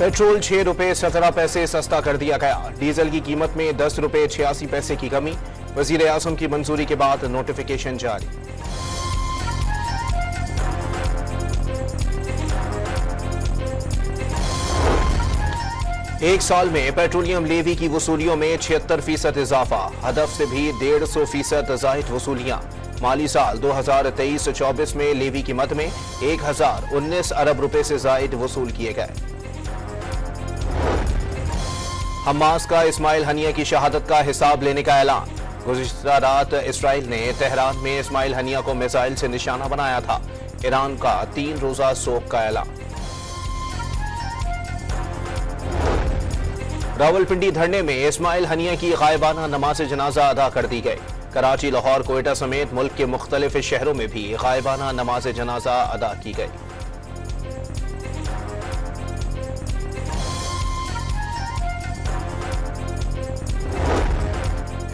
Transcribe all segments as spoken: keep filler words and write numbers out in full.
Petrol छह रुपए सत्रह पैसे सस्ता कर दिया गया। डीजल की कीमत में दस रुपए छियासी पैसे की कमी। वजीर आजम की मंजूरी के बाद नोटिफिकेशन जारी। एक साल में पेट्रोलियम लेवी की वसूलियों में छिहत्तर फीसद इजाफा। हदफ से भी डेढ़ सौ फीसद जायद वसूलियां। माली साल दो हजार तेईस चौबीस में लेवी की मद में एक हजार उन्नीस अरब रुपए से जायद वसूल किए गए। हमास का इस्माइल हनिया की शहादत का हिसाब लेने का ऐलान। गुज़िश्ता रात इसराइल ने तेहरान में इस्माइल हनिया को मिसाइल से निशाना बनाया था। ईरान का तीन रोजा शोक का ऐलान। रावलपिंडी धरने में इस्माइल हनिया की गायबाना नमाज जनाजा अदा कर दी गई। कराची, लाहौर, कोयटा समेत मुल्क के मुख्तलिफ शहरों में भी गायबाना नमाज जनाजा अदा की गई।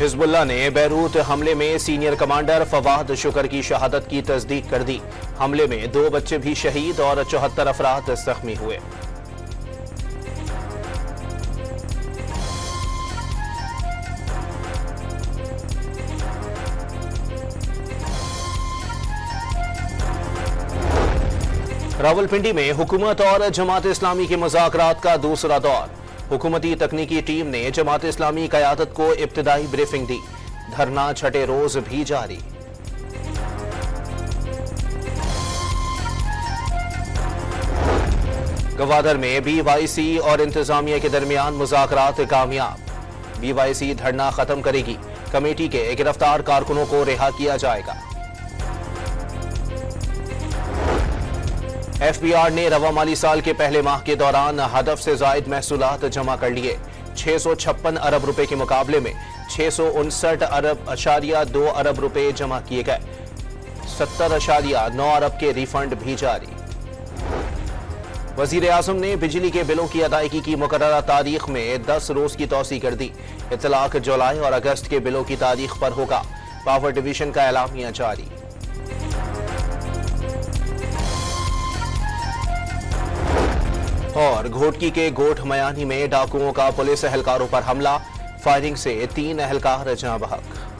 हिजबुल्ला ने बैरूत हमले में सीनियर कमांडर फवाद शुकर की शहादत की तस्दीक कर दी। हमले में दो बच्चे भी शहीद और चौहत्तर अफराद जख्मी हुए। रावलपिंडी में हुकूमत और जमात इस्लामी के मुज़ाकरात का दूसरा दौर। हुकूमती तकनीकी टीम ने जमात इस्लामी क़यादत को इब्तिदाई ब्रीफिंग दी। धरना छठे रोज भी जारी। गवादर में बीवाई सी और इंतजामिया के दरमियान मुज़ाकरात कामयाब। बीवाई सी धरना खत्म करेगी। कमेटी के गिरफ्तार कारकुनों को रिहा किया जाएगा। एफ बी आर ने रवा माली साल के पहले माह के दौरान हदफ से जायद महसूलात जमा कर लिए। छह सौ छप्पन अरब रुपए के मुकाबले में छह सौ उनसठ अरब अशारिया दो अरब रुपए जमा किए गए। सत्तर अशारिया नौ अरब के रिफंड भी जारी। वजीर आजम ने बिजली के बिलों की अदायगी की मुकर्ररा तारीख में दस रोज की तौसी कर दी। इतलाक जुलाई और अगस्त के बिलों की तारीख पर होगा। पावर डिवीजन का एलामिया जारी। और घोटकी के गोठ मयानी में डाकुओं का पुलिस अहलकारों पर हमला। फायरिंग से तीन अहलकार जहां बहक।